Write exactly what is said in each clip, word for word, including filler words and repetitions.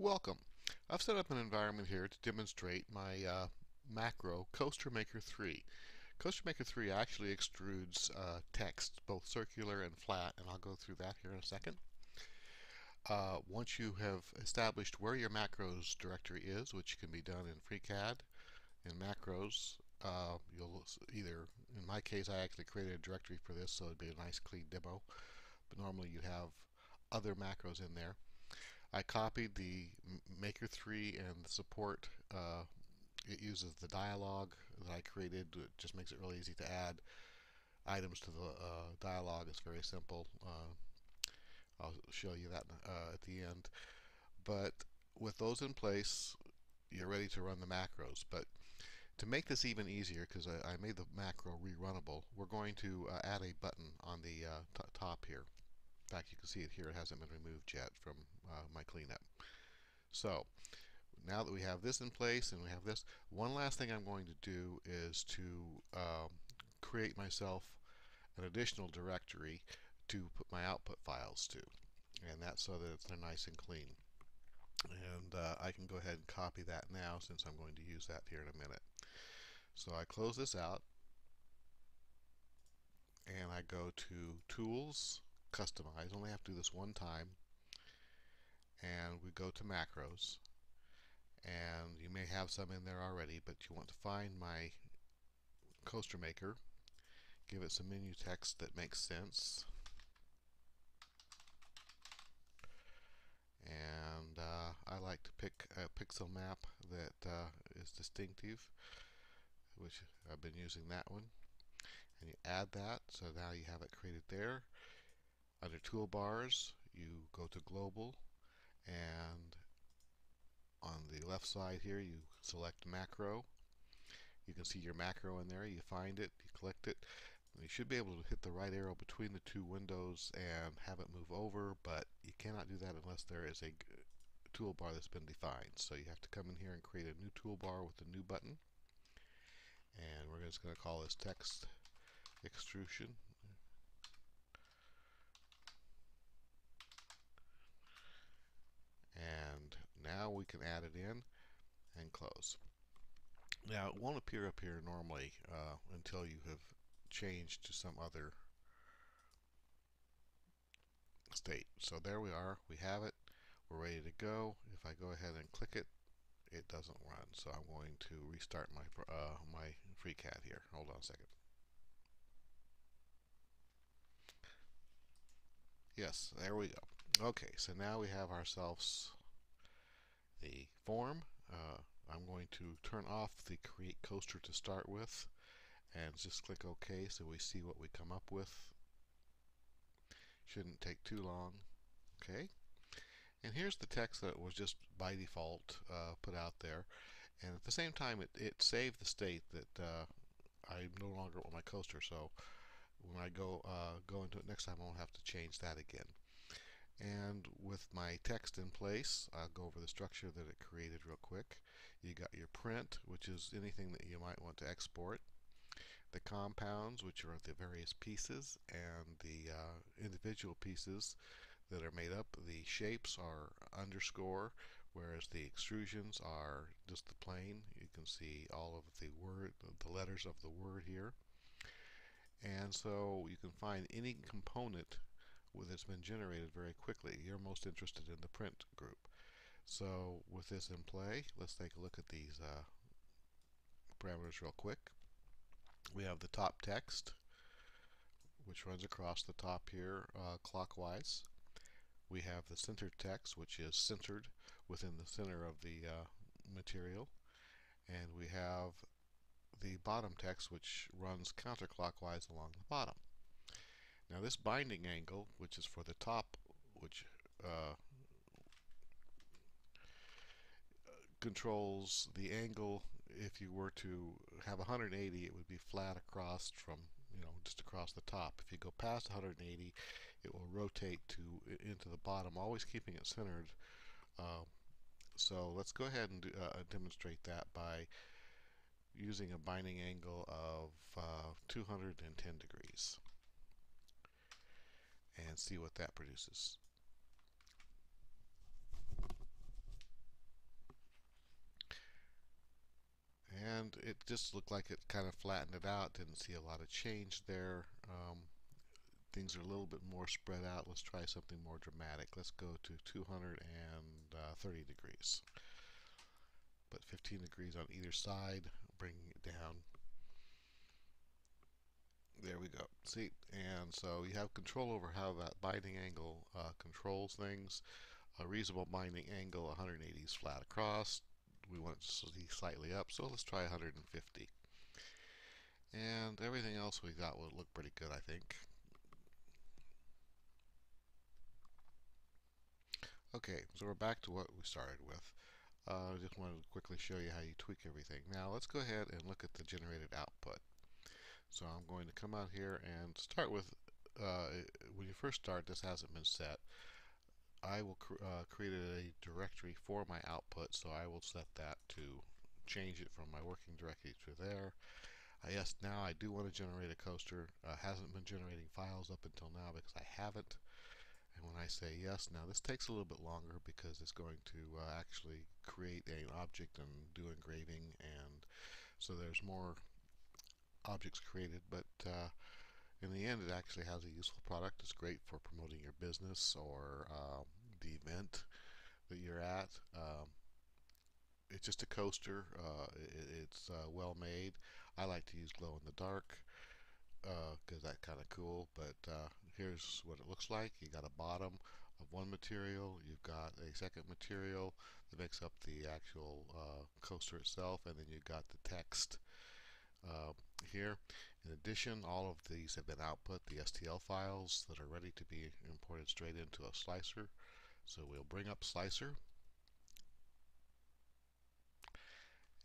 Welcome. I've set up an environment here to demonstrate my uh, macro CoasterMaker three. CoasterMaker three actually extrudes uh, text, both circular and flat, and I'll go through that here in a second. Uh, once you have established where your macros directory is, which can be done in FreeCAD, in macros, uh, you'll either, in my case I actually created a directory for this, so it'd be a nice clean demo, but normally you have other macros in there. I copied the Maker three and the support. Uh, it uses the dialog that I created. It just makes it really easy to add items to the uh, dialog. It's very simple. Uh, I'll show you that uh, at the end. But with those in place, you're ready to run the macros. But to make this even easier, because I, I made the macro rerunnable, we're going to uh, add a button on the uh, t top here. In fact, you can see it here. It hasn't been removed yet from uh, my cleanup. So now that we have this in place and we have this, one last thing I'm going to do is to um, create myself an additional directory to put my output files to, and that's so that they're nice and clean. And uh, I can go ahead and copy that now, since I'm going to use that here in a minute. So I close this out and I go to Tools, Customize. Only have to do this one time, and we go to Macros, and you may have some in there already, but you want to find my CoasterMaker, give it some menu text that makes sense, and uh, I like to pick a pixel map that uh, is distinctive, which I've been using that one, and you add that. So now you have it created there. Under Toolbars, you go to Global, and on the left side here you select Macro. You can see your macro in there. You find it, you collect it, and you should be able to hit the right arrow between the two windows and have it move over, but you cannot do that unless there is a toolbar that's been defined. So you have to come in here and create a new toolbar with a new button, and we're just going to call this Text Extrusion. And now we can add it in and close. Now it won't appear up here normally uh, until you have changed to some other state. So there we are, we have it, we're ready to go. If I go ahead and click it, it doesn't run. So I'm going to restart my, uh, my FreeCAD here. Hold on a second. Yes, there we go. Okay, so now we have ourselves the form. Uh, I'm going to turn off the Create Coaster to start with and just click OK so we see what we come up with. Shouldn't take too long. Okay, and here's the text that was just by default uh, put out there, and at the same time it, it saved the state that uh, I no longer want my coaster, so when I go, uh, go into it next time I won't have to change that again. And with my text in place, I'll go over the structure that it created real quick. You got your print, which is anything that you might want to export, the compounds, which are the various pieces, and the uh, individual pieces that are made up. The shapes are underscore, whereas the extrusions are just the plane. You can see all of the word, the letters of the word here. And so you can find any component that's been generated very quickly. You're most interested in the print group. So with this in play, let's take a look at these uh, parameters real quick. We have the top text, which runs across the top here uh, clockwise. We have the center text, which is centered within the center of the uh, material. And we have the bottom text, which runs counterclockwise along the bottom. Now this binding angle, which is for the top, which uh, controls the angle. If you were to have one hundred eighty, it would be flat across from, you know, just across the top. If you go past one hundred eighty, it will rotate to into the bottom, always keeping it centered. Uh, so let's go ahead and do, uh, demonstrate that by using a binding angle of uh, two hundred ten degrees. And see what that produces. it just looked like it kind of flattened it out. Didn't see a lot of change there. Um, things are a little bit more spread out. Let's try something more dramatic. Let's go to two hundred thirty degrees. But fifteen degrees on either side, bringing it down. There we go. See, and so you have control over how that binding angle uh, controls things. A reasonable binding angle, one hundred eighty is flat across. We want it to be slightly up, so let's try one hundred fifty. And everything else we got will look pretty good, I think. Okay, so we're back to what we started with. Uh, I just wanted to quickly show you how you tweak everything. Now let's go ahead and look at the generated output. So I'm going to come out here and start with, uh, when you first start, this hasn't been set. I will cr uh, create a directory for my output, so I will set that to change it from my working directory to there. Uh, yes, now I do want to generate a coaster. Uh, hasn't been generating files up until now because I haven't. And when I say yes, now this takes a little bit longer because it's going to uh, actually create an object and do engraving, and so there's more objects created, but uh, in the end, it actually has a useful product. It's great for promoting your business or uh, the event that you're at. Um, it's just a coaster. Uh, it, it's uh, well made. I like to use glow in the dark because uh, that's kind of cool. But uh, here's what it looks like. You got a bottom of one material. You've got a second material that makes up the actual uh, coaster itself, and then you've got the text. Uh, here. In addition, all of these have been output, the S T L files that are ready to be imported straight into a slicer. So we'll bring up Slicer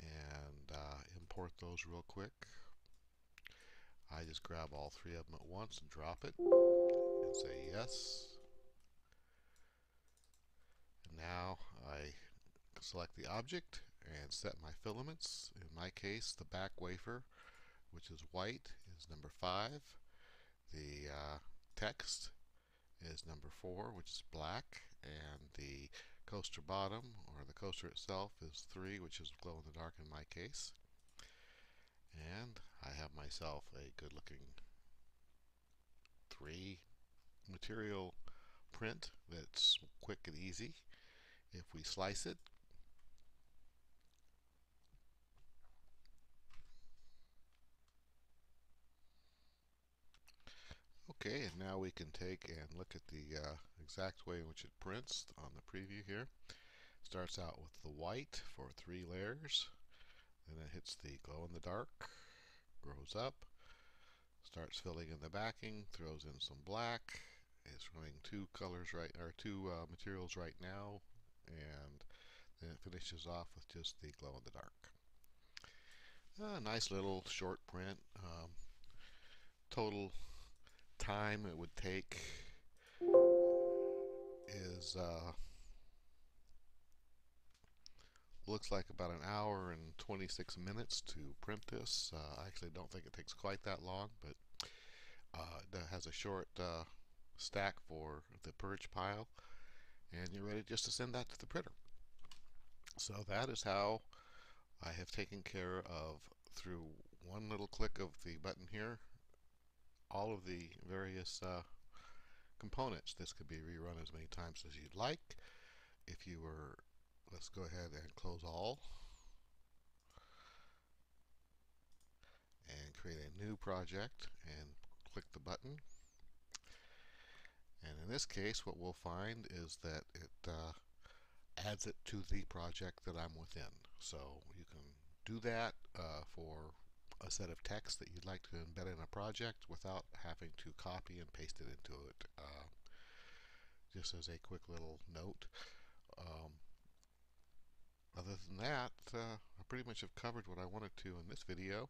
and uh, import those real quick. I just grab all three of them at once and drop it and say yes. And now I select the object and set my filaments. In my case, the back wafer, which is white, is number five. The uh, text is number four, which is black, and the coaster bottom, or the coaster itself, is three, which is glow in the dark in my case. And I have myself a good looking three material print that's quick and easy. If we slice it, okay, and now we can take and look at the uh, exact way in which it prints on the preview here. Starts out with the white for three layers, then it hits the glow in the dark, grows up, starts filling in the backing, throws in some black. It's running two colors right, or two uh, materials right now, and then it finishes off with just the glow in the dark. A nice little short print. Um, total time it would take is uh, looks like about an hour and twenty-six minutes to print this. Uh, I actually don't think it takes quite that long, but uh, it has a short uh, stack for the purge pile, and you're ready just to send that to the printer. So that is how I have taken care of, through one little click of the button here, all of the various uh, components. This could be rerun as many times as you'd like. If you were, let's go ahead and close all and create a new project and click the button. And in this case, what we'll find is that it uh, adds it to the project that I'm within. So you can do that uh, for a set of text that you'd like to embed in a project without having to copy and paste it into it. Uh, just as a quick little note. Um, other than that, uh, I pretty much have covered what I wanted to in this video.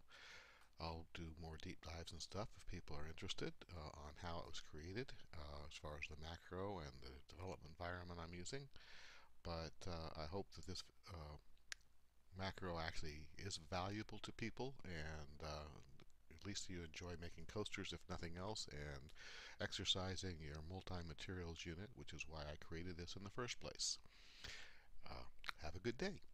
I'll do more deep dives and stuff if people are interested uh, on how it was created, uh, as far as the macro and the development environment I'm using. But uh, I hope that this uh, macro actually is valuable to people, and uh, at least you enjoy making coasters if nothing else, and exercising your multi-materials unit, which is why I created this in the first place. Uh, have a good day.